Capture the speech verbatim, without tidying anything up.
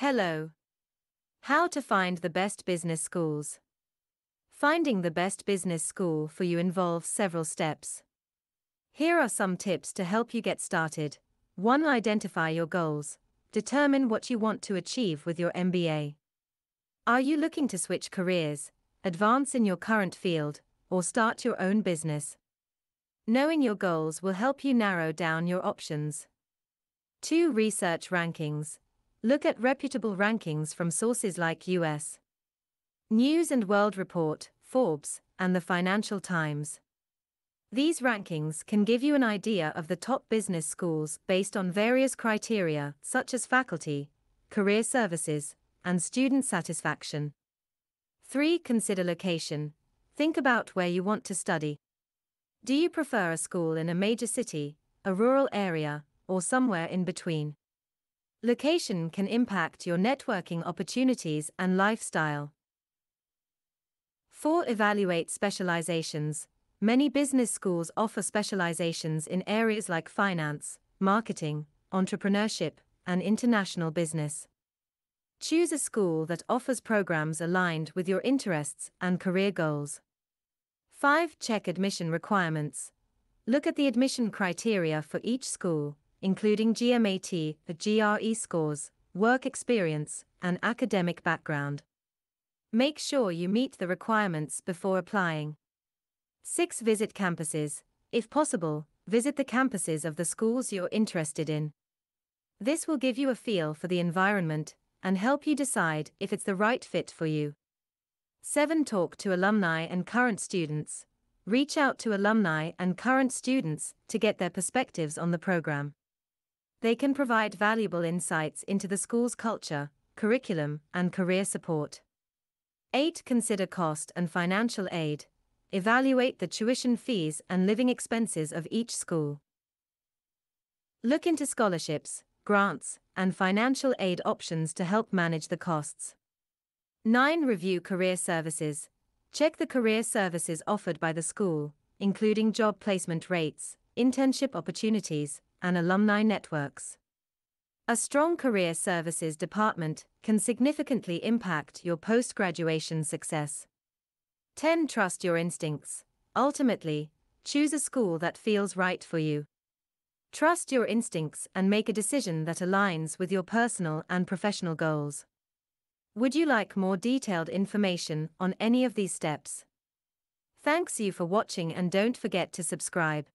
Hello. How to find the best business schools. Finding the best business school for you involves several steps. Here are some tips to help you get started. one Identify your goals. Determine what you want to achieve with your M B A. Are you looking to switch careers, advance in your current field, or start your own business? Knowing your goals will help you narrow down your options. two Research rankings. Look at reputable rankings from sources like U S News and World Report, Forbes, and the Financial Times. These rankings can give you an idea of the top business schools based on various criteria such as faculty, career services, and student satisfaction. three Consider location. Think about where you want to study. Do you prefer a school in a major city, a rural area, or somewhere in between? Location can impact your networking opportunities and lifestyle. four Evaluate specializations. Many business schools offer specializations in areas like finance, marketing, entrepreneurship, and international business. Choose a school that offers programs aligned with your interests and career goals. five Check admission requirements. Look at the admission criteria for each school, including G M A T, G R E scores, work experience, and academic background. Make sure you meet the requirements before applying. six Visit campuses. If possible, visit the campuses of the schools you're interested in. This will give you a feel for the environment and help you decide if it's the right fit for you. seven Talk to alumni and current students. Reach out to alumni and current students to get their perspectives on the program. They can provide valuable insights into the school's culture, curriculum, and career support. eight Consider cost and financial aid. Evaluate the tuition fees and living expenses of each school. Look into scholarships, grants, and financial aid options to help manage the costs. nine Review career services. Check the career services offered by the school, including job placement rates, internship opportunities, and alumni networks. A strong career services department can significantly impact your post-graduation success. ten Trust your instincts. Ultimately, choose a school that feels right for you. Trust your instincts and make a decision that aligns with your personal and professional goals. Would you like more detailed information on any of these steps? Thanks you for watching, and don't forget to subscribe.